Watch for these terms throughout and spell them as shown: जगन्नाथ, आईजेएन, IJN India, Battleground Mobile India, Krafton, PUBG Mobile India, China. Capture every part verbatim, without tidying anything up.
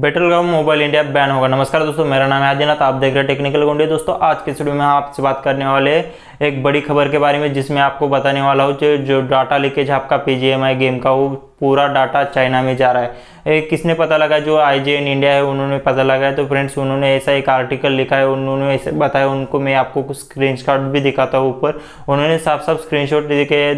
Battleground mobile India ban होगा। नमस्कार दोस्तों, मेरा नाम है आईजेन, आप देख रहे हैं टेक्निकल गुंडे। दोस्तों आज के वीडियो में आपसे बात करने वाले एक बड़ी खबर के बारे में, जिसमें आपको बताने वाला हूँ जो जो डाटा लीकेज आपका पीजीएमआई गेम का वो पूरा डाटा चाइना में जा रहा है। एक किसने पता लगा, जो आईजेएन इंडिया है उन्होंने पता लगाया। तो फ्रेंड्स उन्होंने ऐसा एक आर्टिकल लिखा है, उन्होंने ऐसे बताया, उनको मैं आपको कुछ स्क्रीनशॉट भी दिखाता हूँ। ऊपर उन्होंने साफ साफ स्क्रीनशॉट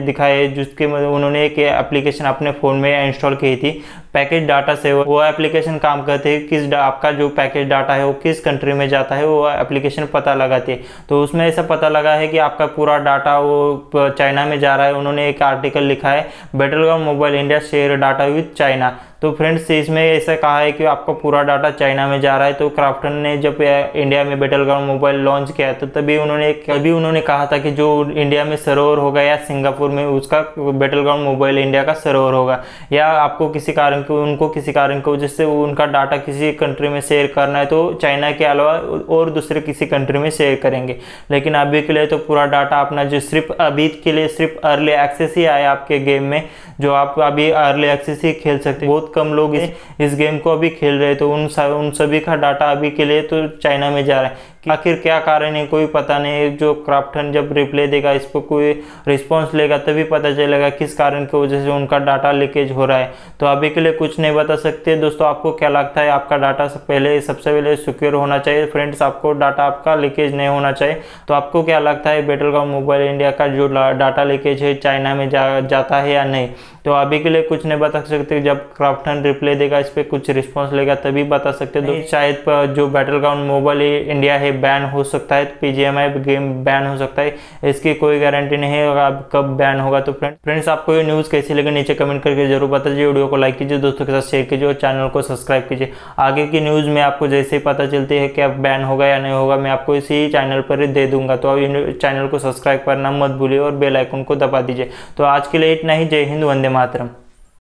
दिखाए, जिसके उन्होंने एक एप्लीकेशन अपने फ़ोन में इंस्टॉल की थी पैकेज डाटा से। वो एप्लीकेशन काम करते हैं किस आपका जो पैकेज डाटा है वो किस कंट्री में जाता है, वो एप्लीकेशन पता लगाते हैं। तो उसमें ऐसा पता लगा है कि आपका पूरा डाटा वो चाइना में जा रहा है। उन्होंने एक आर्टिकल लिखा है, Battleground mobile India share data with China. तो फ्रेंड्स इसमें ऐसा कहा है कि आपका पूरा डाटा चाइना में जा रहा है। तो क्राफ्टन ने जब इंडिया में बैटलग्राउंड मोबाइल लॉन्च किया तो तभी उन्होंने तभी उन्होंने कहा था कि जो इंडिया में सर्वर होगा या सिंगापुर में उसका बैटलग्राउंड मोबाइल इंडिया का सर्वर होगा, या आपको किसी कारण को उनको किसी कारण को जिससे उनका डाटा किसी कंट्री में शेयर करना है तो चाइना के अलावा और दूसरे किसी कंट्री में शेयर करेंगे। लेकिन अभी के लिए तो पूरा डाटा अपना जो सिर्फ अभी के लिए सिर्फ अर्ली एक्सेस ही आया आपके गेम में, जो आप अभी अर्ली एक्सेस ही खेल सकते। बहुत कम लोग इस, इस गेम को अभी खेल रहे, तो उन उन सभी का डाटा अभी के लिए तो चाइना में जा रहा है। आखिर क्या कारण है कोई पता नहीं। जो क्राफ्टन जब रिप्लाई देगा, इस पर कोई रिस्पांस लेगा, तभी पता चलेगा किस कारण की वजह से उनका डाटा लीकेज हो रहा है। तो अभी के लिए कुछ नहीं बता सकते। दोस्तों आपको क्या लगता है, आपका डाटा सब पहले सबसे पहले सिक्योर होना चाहिए। फ्रेंड्स आपको डाटा आपका लीकेज नहीं होना चाहिए। तो आपको क्या लगता है, बैटलग्राउंड मोबाइल इंडिया का जो डाटा लीकेज है चाइना में जा, जाता है या नहीं? तो अभी के लिए कुछ नहीं बता सकते। जब क्राफ्टन रिप्लाई देगा, इस पर कुछ रिस्पॉन्स लेगा, तभी बता सकते। शायद जो बैटलग्राउंड मोबाइल इंडिया है बैन हो सकता है, पीजीएमआई गेम बैन हो सकता है, इसकी कोई गारंटी नहीं है अब कब बैन होगा। तो फ्रेंड फ्रेंड्स आपको ये न्यूज़ कैसी लगी नीचे कमेंट करके जरूर बता दीजिए। वीडियो को लाइक कीजिए, दोस्तों के साथ शेयर कीजिए और चैनल को सब्सक्राइब कीजिए। आगे की न्यूज़ में आपको जैसे ही पता चलती है कि अब बैन होगा या नहीं होगा, मैं आपको इसी चैनल पर ही दे दूंगा। तो अब चैनल को सब्सक्राइब करना मत भूलिए और बेल आइकन को दबा दीजिए। तो आज के लिए इतना ही। जय हिंद, वंदे मातरम।